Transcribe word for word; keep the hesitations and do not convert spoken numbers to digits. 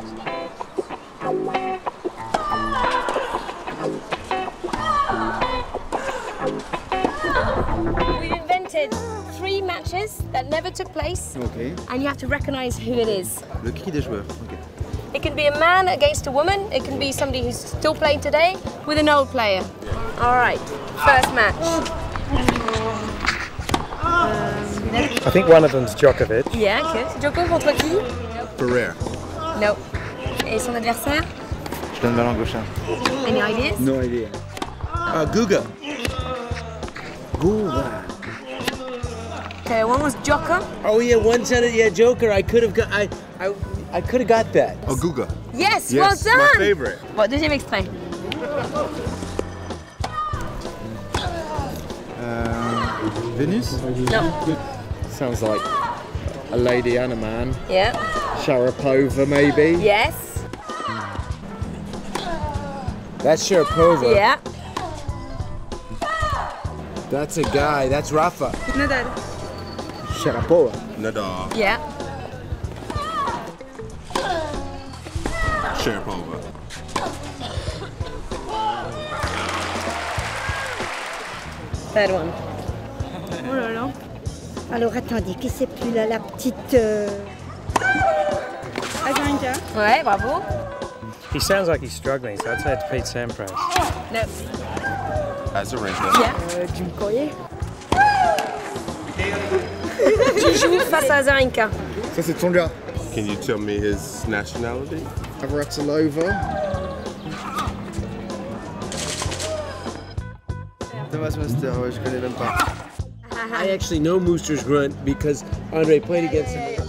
We've invented three matches that never took place, okay, and you have to recognise who it is. Le cri des joueurs. Okay. It can be a man against a woman. It can be somebody who's still playing today with an old player. All right, first match. I think one of them's Djokovic. Yeah, okay. Djokovic contre qui? Pereira. No. Et son adversaire? Je donne Balengochin. Any ideas? No idea. Uh, Guga. Guga. Okay, one was Joker. Oh yeah, one said it. Yeah, Joker. I could have got. I. I. I could have got that. Oh, Guga. Yes, yes, well done. My favorite. Bon, deuxième extrait. Uh, Venus. No. Sounds like a lady and a man. Yeah. Sharapova, maybe? Yes. That's Sharapova. Yeah. That's a guy. That's Rafa. Nadal. Sharapova. Nadal. Yeah. Sharapova. Third one. Oh là là. Alors attendez, qui c'est plus là, la petite euh... Azarenka. Ouais, bravo. He sounds like he's struggling, so I'd say it's Pete Sampras. No. Azarenka. Yeah. Euh, tu me croyais? Tu joues face à Azarenka. Ça c'est ton gars. Can you tell me his nationality? Avratilova. Thomas Muster, ouais, je connais même pas. I actually know Muster's grunt because Andre played against him.